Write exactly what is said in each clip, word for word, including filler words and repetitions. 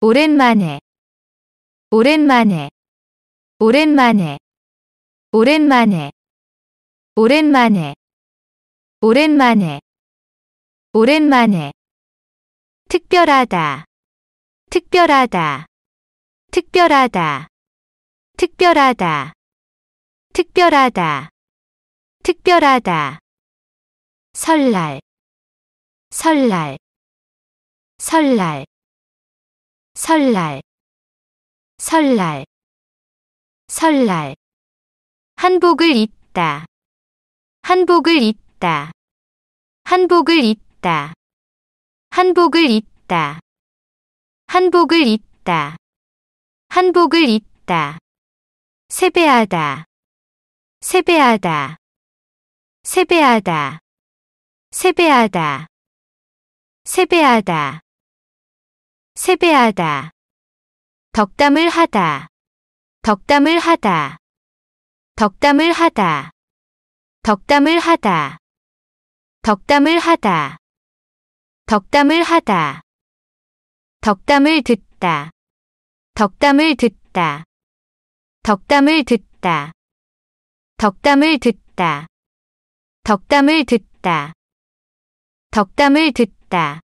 오랜만에 오랜만에 오랜만에 오랜만에 오랜만에 오랜만에 오랜만에 특별하다 특별하다 특별하다 특별하다 특별하다 특별하다 설날 설날 설날 설날 설날 설날 한복을 입다 한복을 입다 한복을 입다 한복을 입다 한복을 입다 한복을 입다 세배하다 세배하다 세배하다 세배하다 세배하다 세배하다 덕담을 하다 덕담을 하다 덕담을 하다 덕담을 하다 덕담을 하다 덕담을 하다 덕담을 듣다 덕담을 듣다 덕담을 듣다 덕담을 듣다 덕담을 듣다 덕담을 듣다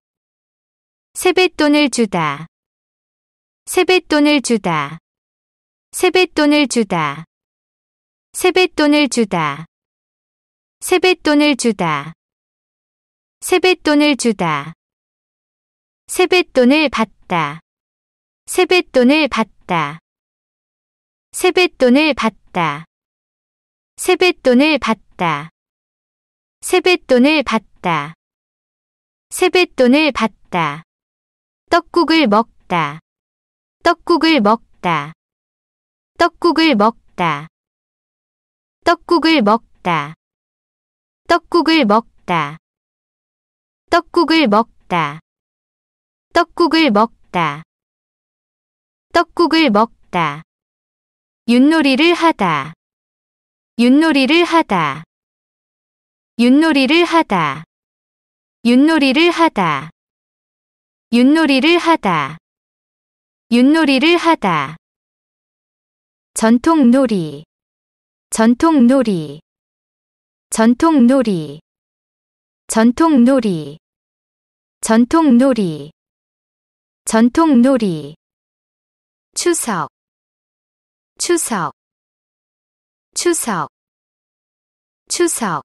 세뱃돈을 주다 세뱃돈을 주다 세뱃돈을 주다 세뱃돈을 주다 세뱃돈을 주다 세뱃돈을 주다 세뱃돈을 받다 세뱃돈을 받다 세뱃돈을 받다 세뱃돈을 받다 세뱃돈을 받다 세뱃돈을 받다 떡국을 먹다 떡국을 먹다 떡국을 먹다 떡국을 먹다 떡국을 먹다 떡국을 먹다 떡국을 먹다 떡국을 먹다 윷놀이를 하다 윷놀이를 하다 윷놀이를 하다 윷놀이를 하다 윷놀이를 하다 윷놀이를 하다 전통놀이 전통놀이 전통놀이 전통놀이 전통놀이 전통놀이 추석 추석 추석 추석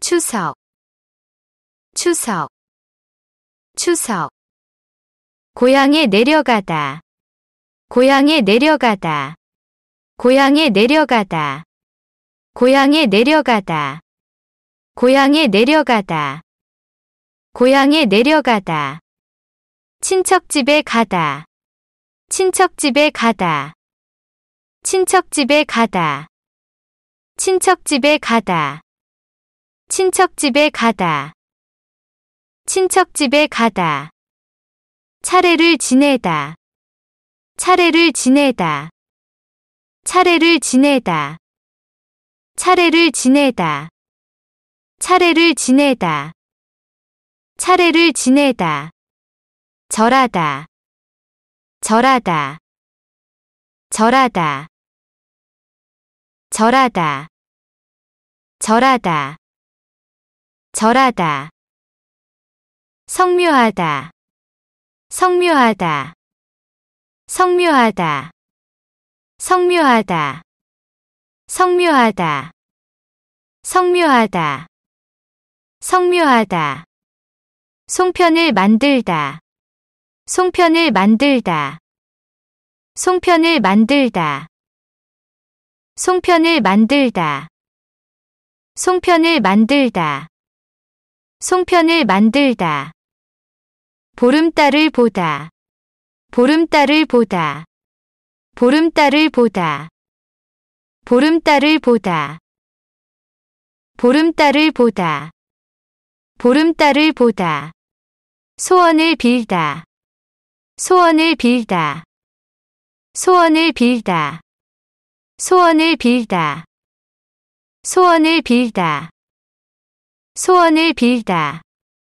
추석 추석 추석 고향에 내려가다 고향에 내려가다 고향에 내려가다 고향에 내려가다 고향에 내려가다 고향에 내려가다 친척집에 가다 친척집에 가다 친척집에 가다 친척집에 가다 친척집에 가다 친척집에 가다 차례를 지내다 차례를 지내다 차례를 지내다 차례를 지내다 차례를 지내다 차례를 지내다 절하다 절하다 절하다 절하다 절하다 절하다 성묘하다 성묘하다 성묘하다 성묘하다 성묘하다 성묘하다 성묘하다 송편을 만들다 송편을 만들다 송편을 만들다 송편을 만들다 송편을 만들다 송편을 만들다 보름달을 보다 보름달을 보다 보름달을 보다 보름달을 보다 보름달을 보다 보름달을 보다 소원을 빌다 소원을 빌다 소원을 빌다 소원을 빌다 소원을 빌다 소원을 빌다